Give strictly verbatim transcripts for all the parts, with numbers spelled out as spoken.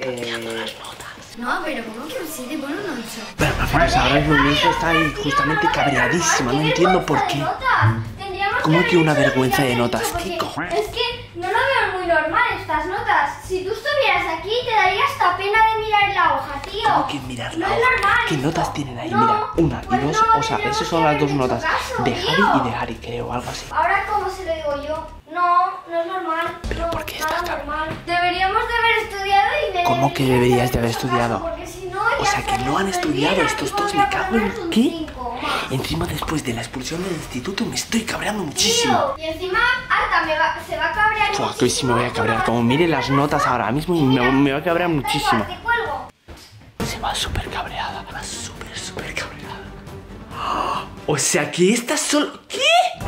Eh... No, pero ¿cómo que un siete por un ocho? Pero pues ahora mismo mi hijo está ahí justamente cabreadísima, no entiendo por qué. ¿Cómo que una vergüenza de notas? ¿Qué cojones? Es que no lo veo muy normal estas notas. Si tú estuvieras aquí te daría hasta pena de mirar la hoja, tío. ¿Cómo que mirar la hoja? No es normal. ¿Qué notas tienen ahí? No, mira, una pues y dos, no, o sea, esas son las dos notas caso, de Javi tío. y de Harry, creo, algo así. Ahora, ¿cómo se lo digo yo? No, no es normal. ¿Pero no, por qué estás tan...? Deberíamos de haber estudiado y de... ¿Cómo que deberías de haber estudiado? Porque si no, o sea, que no han estudiado estos dos, me cago en... ¿Qué? Cinco. Encima, después de la expulsión del instituto, me estoy cabreando muchísimo. Tío, y encima, Arta me va, se va a cabrear. Fua, que hoy sí me voy a cabrear. Como mire las notas ahora mismo, y me, me va a cabrear muchísimo. Se va súper cabreada. Va súper, súper cabreada. O sea, que esta solo... ¿Qué?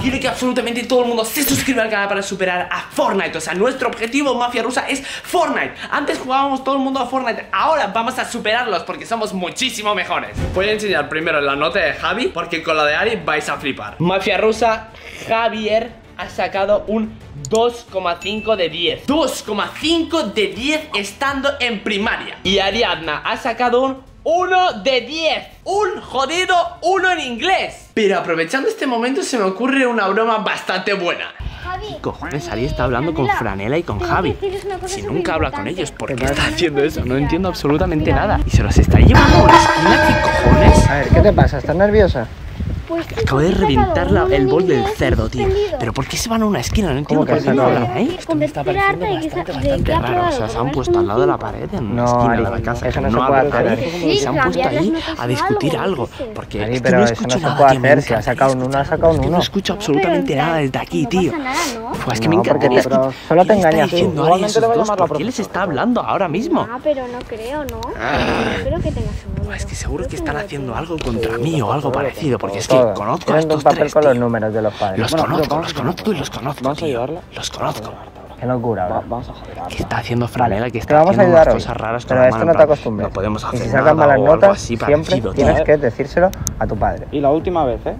Quiero que absolutamente todo el mundo se suscriba al canal para superar a Fortnite. O sea, nuestro objetivo, mafia rusa, es Fortnite. Antes jugábamos todo el mundo a Fortnite. Ahora vamos a superarlos porque somos muchísimo mejores. Voy a enseñar primero la nota de Javi, porque con la de Ari vais a flipar. Mafia rusa, Javier ha sacado un dos coma cinco de diez. dos coma cinco de diez estando en primaria. Y Ariadna ha sacado un uno de diez. Un jodido uno en inglés. Pero aprovechando este momento se me ocurre una broma bastante buena. Javi, cojones, Ari está hablando con Franela y con Javi. Si nunca habla con ellos, ¿por qué está haciendo eso? No entiendo absolutamente nada. Y se los está llevando por la esquina, ¿qué cojones? A ver, ¿qué te pasa? ¿Estás nerviosa? Acabo de reventar la, el bol del cerdo, tío. Pero ¿por qué se van a una esquina? No entiendo por qué no hablan ahí. Esto me está pareciendo bastante, bastante raro. O sea, se han puesto al lado de la pared en una esquina de la casa. No hablan ahí. Se han puesto ahí a discutir algo. Porque es que no escucho nada, tío. Es que no escucho absolutamente nada desde aquí, tío. Es que me encantaría escuchar. Solo te engañas. ¿Por qué les está hablando ahora mismo? No, pero no creo, ¿no? No creo que tengas un... Es que seguro que están haciendo algo contra mí o algo parecido. Porque es que conozco a estos tres, con los números de los padres. Los conozco, los conozco y los conozco. ¿Vamos a ayudarla? Los conozco. Qué locura, ¿verdad? Vamos a joder. ¿Qué está haciendo Franela? Que está haciendo unas cosas raras con la mano. Pero esto no te acostumbras. No podemos hacer nada o algo así parecido. Tienes que decírselo a tu padre. Y la última vez, ¿eh?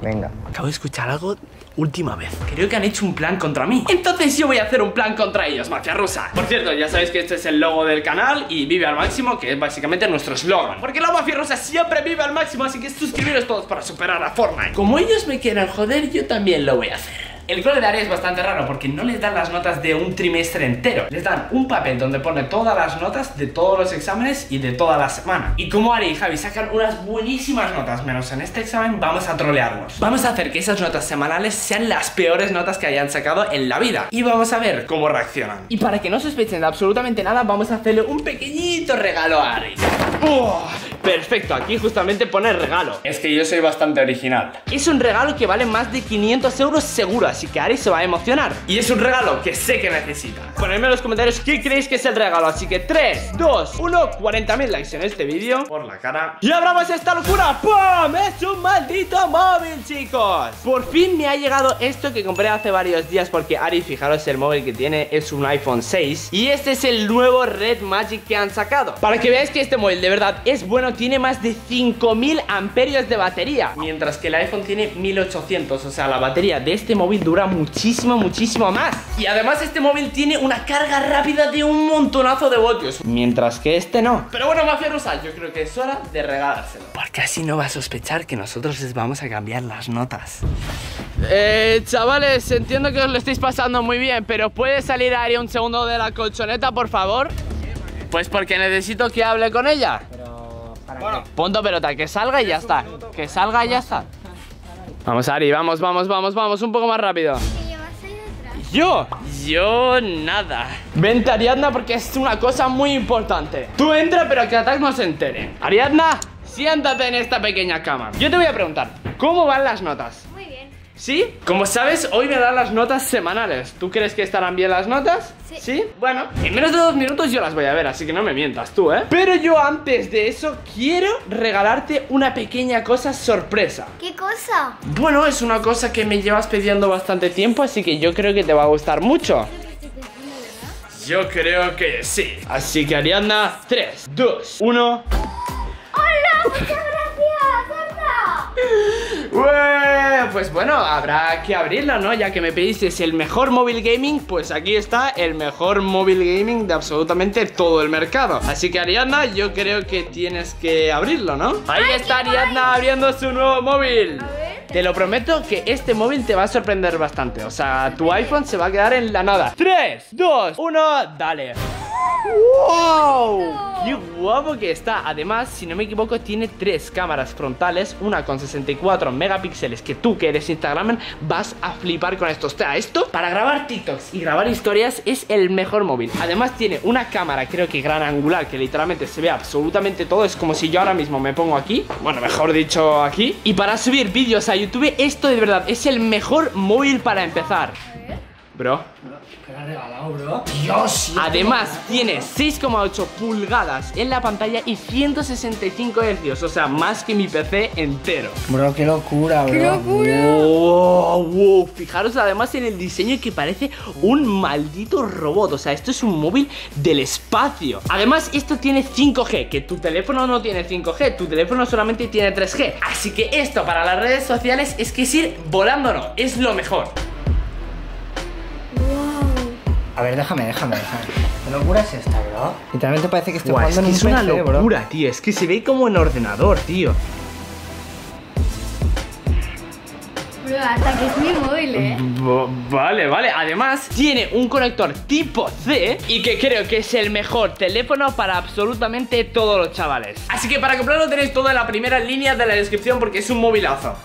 Venga. Acabo de escuchar algo... Última vez. Creo que han hecho un plan contra mí. Entonces yo voy a hacer un plan contra ellos, mafia rusa. Por cierto, ya sabéis que este es el logo del canal y vive al máximo, que es básicamente nuestro eslogan. Porque la mafia rusa siempre vive al máximo, así que suscribiros todos para superar a Fortnite. Como ellos me quieran joder, yo también lo voy a hacer. El gol de Ari es bastante raro porque no les dan las notas de un trimestre entero. Les dan un papel donde pone todas las notas de todos los exámenes y de toda la semana. Y como Ari y Javi sacan unas buenísimas notas, menos en este examen, vamos a trolearlos. Vamos a hacer que esas notas semanales sean las peores notas que hayan sacado en la vida. Y vamos a ver cómo reaccionan. Y para que no sospechen de absolutamente nada, vamos a hacerle un pequeñito regalo a Ari. ¡Oh! Perfecto, aquí justamente pone regalo. Es que yo soy bastante original. Es un regalo que vale más de quinientos euros seguro, así que Ari se va a emocionar. Y es un regalo que sé que necesita. Ponedme en los comentarios qué creéis que es el regalo. Así que tres, dos, uno, cuarenta mil likes en este vídeo. Por la cara. Y abramos esta locura. ¡Pum! Es un maldito móvil, chicos. Por fin me ha llegado esto que compré hace varios días, porque Ari, fijaros, el móvil que tiene es un iPhone seis. Y este es el nuevo Red Magic que han sacado. Para que veáis que este móvil de verdad es bueno, tiene más de cinco mil amperios de batería, mientras que el iPhone tiene mil ochocientos, o sea, la batería de este móvil dura muchísimo, muchísimo más. Y además este móvil tiene una carga rápida de un montonazo de voltios, mientras que este no. Pero bueno, mafia rusa, yo creo que es hora de regalárselo, porque así no va a sospechar que nosotros les vamos a cambiar las notas. Eh, chavales, entiendo que os lo estáis pasando muy bien, pero ¿puede salir Ari un segundo de la colchoneta, por favor? Pues porque necesito que hable con ella. Bueno, punto pelota, que salga y ya está. Que salga y ya está. Vamos, Ari, vamos, vamos, vamos, vamos, un poco más rápido. ¿Yo? Yo nada. Vente, Ariadna, porque es una cosa muy importante. Tú entra, pero que Attack no se entere. Ariadna, siéntate en esta pequeña cama. Yo te voy a preguntar, ¿cómo van las notas? Muy bien. ¿Sí? Como sabes, hoy me dan las notas semanales. ¿Tú crees que estarán bien las notas? Sí. ¿Sí? Bueno, en menos de dos minutos yo las voy a ver, así que no me mientas tú, ¿eh? Pero yo antes de eso quiero regalarte una pequeña cosa sorpresa. ¿Qué cosa? Bueno, es una cosa que me llevas pidiendo bastante tiempo, así que yo creo que te va a gustar mucho. Yo creo que sí. Así que, Ariadna, tres, dos, uno... ¡Hola! ¡Muchas gracias, Arta! ¡Ué! pues bueno, habrá que abrirla, ¿no? Ya que me pedisteis el mejor móvil gaming, pues aquí está el mejor móvil gaming de absolutamente todo el mercado. Así que Ariadna, yo creo que tienes que abrirlo, ¿no? Ahí está Ariadna abriendo su nuevo móvil. A ver. Te lo prometo que este móvil te va a sorprender bastante. O sea, tu iPhone se va a quedar en la nada. tres, dos, uno, dale. ¡Wow! ¡Qué guapo que está! Además, si no me equivoco, tiene tres cámaras frontales, una con sesenta y cuatro megapíxeles, que tú que eres Instagramer vas a flipar con esto. O sea, esto para grabar TikToks y grabar historias es el mejor móvil. Además tiene una cámara, creo que gran angular, que literalmente se ve absolutamente todo. Es como si yo ahora mismo me pongo aquí, bueno, mejor dicho aquí, y para subir vídeos a YouTube. Esto de verdad es el mejor móvil para empezar. Bro, ¿qué le has regalado, bro? Dios. Además, tiene seis coma ocho pulgadas en la pantalla y ciento sesenta y cinco hercios, o sea, más que mi P C entero. Bro, qué locura, bro. ¡Qué locura! Wow, wow. Fijaros además en el diseño, que parece un maldito robot. O sea, esto es un móvil del espacio. Además, esto tiene cinco G, que tu teléfono no tiene cinco G, tu teléfono solamente tiene tres G. Así que esto para las redes sociales es que es ir volando, no, es lo mejor. A ver, déjame, déjame, déjame. ¿Qué locura es esta, bro? Literalmente parece que estoy wow, jugando es que en es un una P C, locura, bro. Tío. Es que se ve como en ordenador, tío. Bro, hasta que es mi móvil, eh. B vale, vale. Además, tiene un conector tipo C y que creo que es el mejor teléfono para absolutamente todos los chavales. Así que para comprarlo tenéis toda la primera línea de la descripción porque es un movilazo.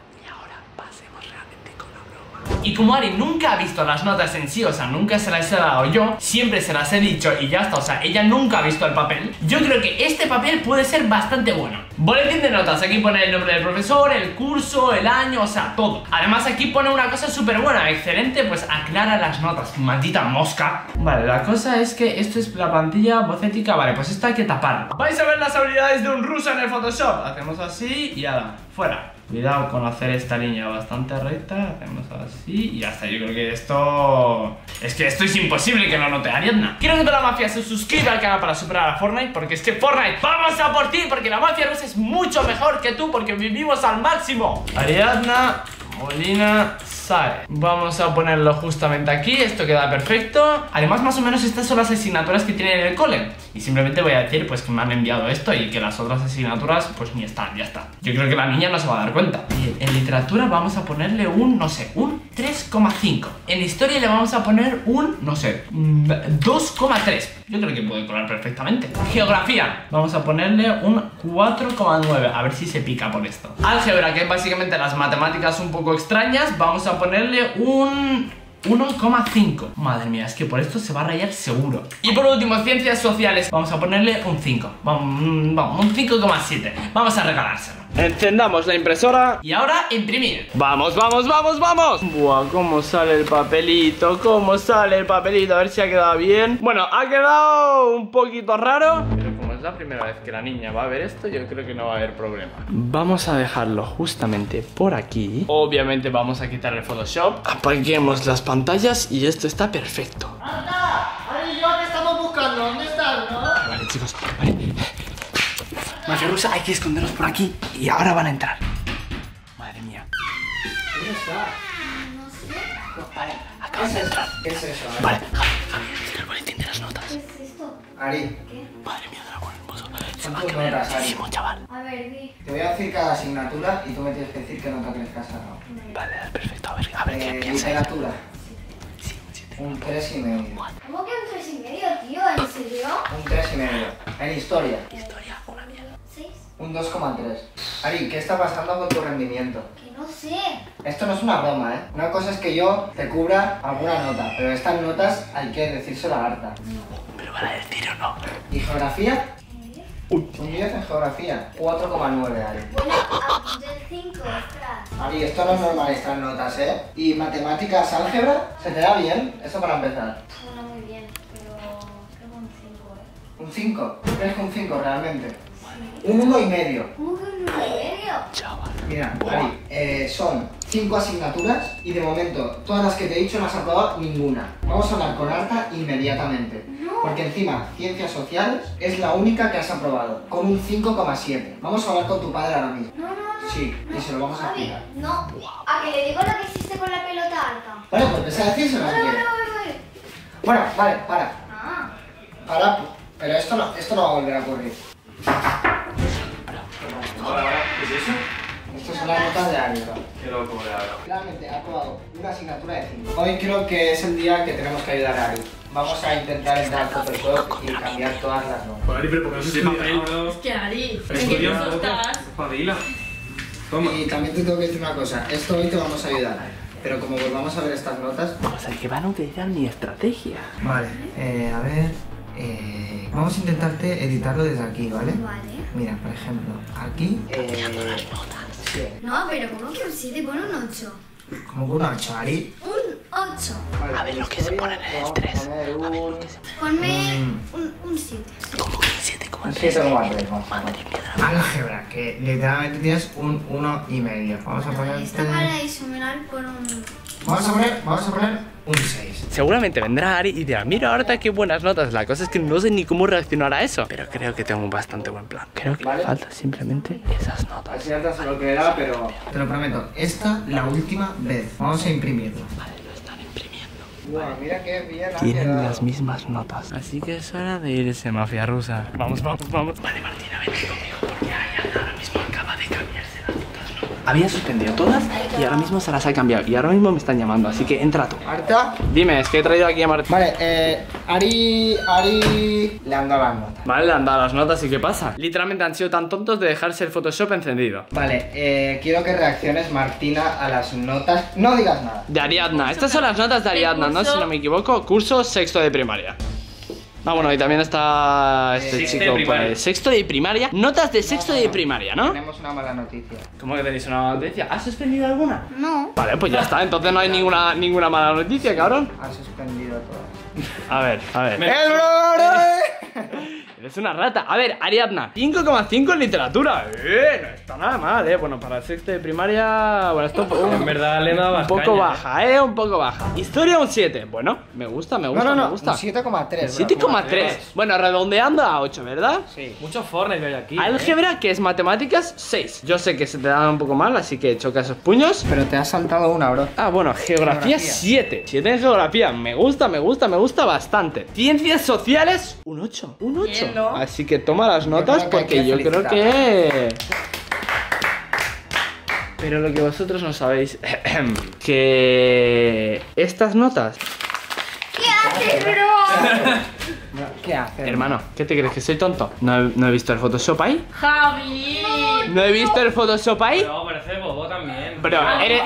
Y como Ari nunca ha visto las notas en sí, o sea, nunca se las he dado yo, siempre se las he dicho y ya está, o sea, ella nunca ha visto el papel. Yo creo que este papel puede ser bastante bueno. Boletín de notas, aquí pone el nombre del profesor, el curso, el año, o sea, todo. Además aquí pone una cosa súper buena, excelente, pues aclara las notas, maldita mosca. Vale, la cosa es que esto es la plantilla vocética, vale, pues esto hay que tapar. Vais a ver las habilidades de un ruso en el Photoshop. Hacemos así y ahora, fuera. Cuidado con hacer esta línea bastante recta. Hacemos así y hasta yo creo que esto... Es que esto es imposible que no note Ariadna. Quiero que toda la mafia se suscriba al canal para superar a Fortnite, porque es que Fortnite, vamos a por ti, porque la mafia rusa es mucho mejor que tú, porque vivimos al máximo. Ariadna Molina Sae. Vamos a ponerlo justamente aquí. Esto queda perfecto. Además, más o menos estas son las asignaturas que tienen en el cole. Y simplemente voy a decir pues que me han enviado esto y que las otras asignaturas pues ni están, ya está. Yo creo que la niña no se va a dar cuenta. Bien, en literatura vamos a ponerle un, no sé, un tres coma cinco. En historia le vamos a poner un, no sé, dos coma tres. Yo creo que puede colar perfectamente. Geografía, vamos a ponerle un cuatro coma nueve. A ver si se pica por esto. Álgebra, que es básicamente las matemáticas un poco extrañas, vamos a ponerle un... uno coma cinco. Madre mía, es que por esto se va a rayar seguro. Y por último, ciencias sociales. Vamos a ponerle un cinco. Vamos, vamos, un cinco coma siete. Vamos a regalárselo. Encendamos la impresora. Y ahora imprimir. ¡Vamos, vamos, vamos, vamos! Buah, cómo sale el papelito. Cómo sale el papelito. A ver si ha quedado bien. Bueno, ha quedado un poquito raro, pero como es la primera vez que la niña va a ver esto, yo creo que no va a haber problema. Vamos a dejarlo justamente por aquí. Obviamente vamos a quitar el Photoshop. Apaguemos las pantallas y esto está perfecto. ¡Arta! ¡Ari y yo te estamos buscando! ¿Dónde estás, no? Vale, chicos, vale. Mafia rusa, hay que escondernos por aquí y ahora van a entrar. Madre mía. ¿Dónde está? No sé. No, vale, acabas de entrar. ¿Qué es eso? Eh? Vale, Javi, tira el boletín de las notas. ¿Qué es esto? Ari. ¿Qué? Madre mía, dragón hermoso. Se va a quemar el racismo, chaval. A ver, di. Te voy a decir cada asignatura y tú me tienes que decir que no te crezcas a no. Vale, perfecto. A ver, a ver eh, qué piensas. ¿Literatura? Sí, un siete. Un tres y medio. ¿Cómo que un tres y medio, tío? ¿En serio? Un tres y medio. En historia. Historia, una mierda. Un dos coma tres. Ari, ¿qué está pasando con tu rendimiento? Que no sé. Esto no es una broma, ¿eh? Una cosa es que yo te cubra alguna nota, pero estas notas hay que decírselo a Arta. No. ¿Me lo van a decir o no? ¿Y geografía? Uy. Un diez en geografía, cuatro coma nueve, Ari. Bueno, del cinco, ostras. Ari, esto no es normal, estas notas, ¿eh? ¿Y matemáticas, álgebra? ¿Se te da bien? Eso para empezar. Bueno, muy bien, pero creo que un cinco, ¿eh? ¿Un cinco? ¿Tú crees que un cinco realmente? Un uno y medio. ¿Un uno y medio? Chaval. Mira, Ari, eh, son cinco asignaturas y de momento todas las que te he dicho no has aprobado ninguna. Vamos a hablar con Arta inmediatamente. No. Porque encima, ciencias sociales es la única que has aprobado, con un cinco coma siete. Vamos a hablar con tu padre ahora mismo. No, no, no. Sí, no, y se lo vamos a explicar. No, a que le digo lo que hiciste con la pelota, Arta. Bueno, pues empecé a decirse, ¿no? Bueno, bueno, bueno, bueno, vale, para. Ah. Para, pero esto no, esto no va a volver a ocurrir. ¿Qué es eso? Estas son las notas de álgebra. Qué loco de álgebra. Claramente ha aprobado una asignatura de cinco. Hoy creo que es el día que tenemos que ayudar a Ari. Vamos a intentar entrar al Photoshop y cambiar todas las notas. Pues Ari, pero porque no se papel. Es que Ari, ¿en qué pienso estás? Fadila. Toma. Y también te tengo que decir una cosa, esto hoy te vamos a ayudar. Pero como volvamos a ver estas notas... O sea, que van a utilizar mi estrategia. Vale, eh, a ver... Eh, vamos a intentarte editarlo desde aquí, ¿vale? Vale. Mira, por ejemplo, aquí... Eh, sí. No, pero ¿cómo que un siete con un ocho? ¿Cómo que un ocho, Ari? Un ocho. Vale, a ver los que se ponen en el tres. A ver los que se ponen... Ponme un siete. ¿Cómo que un siete? ¿Cómo que un siete? Álgebra, que literalmente tienes un uno y medio. Vamos a poner... Esta para diseminal por un... Vamos a poner, vamos a poner... un seis. Seguramente vendrá Ari y dirá, mira Arta, qué buenas notas. La cosa es que no sé ni cómo reaccionar a eso. Pero creo que tengo un bastante buen plan. Creo que ¿vale? Le falta simplemente esas notas. Así Arta se lo quedará, pero... Te lo prometo, esta la última vez. Vamos a imprimirlo. Vale, lo están imprimiendo. Bueno, vale. Mira qué bien. Tienen las mismas notas. Así que es hora de irse, mafia rusa. Vamos, vamos, vamos. Vale, Martina, ven conmigo porque Ariadna ahora mismo acaba de cambiarse las notas, ¿no? Había suspendido todas y ahora mismo se las ha cambiado. Y ahora mismo me están llamando, así que entra tú. ¿Arta? Dime, es que he traído aquí a Martina. Vale, eh... Ari... Ari... Le han dado las notas. Vale, le han dado las notas y ¿qué pasa? Literalmente han sido tan tontos de dejarse el Photoshop encendido. Vale, eh... quiero que reacciones, Martina, a las notas... No digas nada. De Ariadna. Estas son las notas de Ariadna, ¿no? Si no me equivoco, curso sexto de primaria. Ah, bueno, y también está este eh, chico por ahí. Sexto de primaria. Notas de sexto no, no, de primaria, ¿no? Tenemos una mala noticia. ¿Cómo que tenéis una mala noticia? ¿Has suspendido alguna? No. Vale, pues ya está. Entonces no hay ninguna, ninguna mala noticia, cabrón. Has suspendido todas. A ver, a ver. ¡El bro! Eres una rata. A ver, Ariadna, cinco coma cinco en literatura. Eh, no está nada mal, eh. Bueno, para el sexto de primaria... Bueno, esto... Uh, en verdad le da bastante. Un poco baja, eh. Un poco baja. Historia un siete. Bueno, me gusta, me gusta, no, no, no. Me gusta. siete coma tres. siete coma tres. Bueno, redondeando a ocho, ¿verdad? Sí. Mucho Fortnite hay aquí. Álgebra, eh. que es matemáticas, seis. Yo sé que se te da un poco mal, así que choca esos puños. Pero te has saltado una, bro. Ah, bueno, geografía, geografía. siete. siete en geografía. Me gusta, me gusta, me gusta bastante. Ciencias sociales, un ocho. Un ocho. Bien. No. Así que toma las notas yo porque yo creo que... Pero lo que vosotros no sabéis... que... Estas notas... ¿Qué haces, bro? ¿Qué haces? Hermano, ¿qué te crees? ¿Que soy tonto? ¿No he, no he visto el Photoshop ahí? ¡Javi! No, ¿No he visto el Photoshop ahí? No, parece bobo también. Pero eres,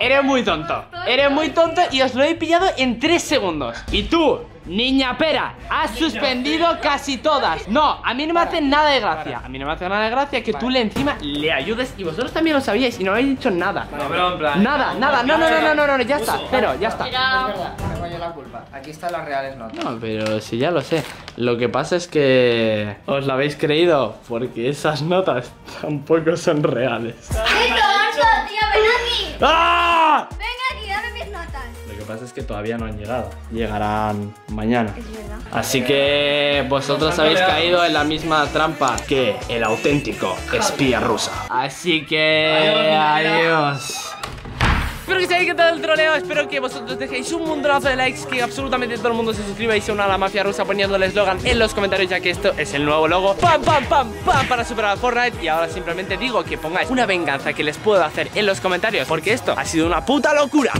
eres muy tonto. Eres muy tonto y os lo he pillado en tres segundos. Y tú... Niña pera, has suspendido casi todas. No, a mí no me hacen nada de gracia. A mí no me hace nada de gracia que tú le encima le ayudes. Y vosotros también lo sabíais y no habéis dicho nada. No, pero en plan... Nada, nada, no, no, no, no, no, no, ya está, pero ya está. Es verdad, me coño la culpa. Aquí están las reales notas. No, pero si ya lo sé. Lo que pasa es que... os la habéis creído porque esas notas tampoco son reales. ¡Ah! Lo que pasa es que todavía no han llegado. Llegarán mañana. Es verdad. Así que vosotros habéis caído en la misma trampa que el auténtico espía rusa. Así que... adiós. Espero que os haya encantado el troleo, espero que vosotros dejéis un montonazo de likes, que absolutamente todo el mundo se suscriba y se una a la mafia rusa poniendo el eslogan en los comentarios, ya que esto es el nuevo logo. Pam, pam, pam, pam, para superar a Fortnite. Y ahora simplemente digo que pongáis una venganza que les puedo hacer en los comentarios, porque esto ha sido una puta locura.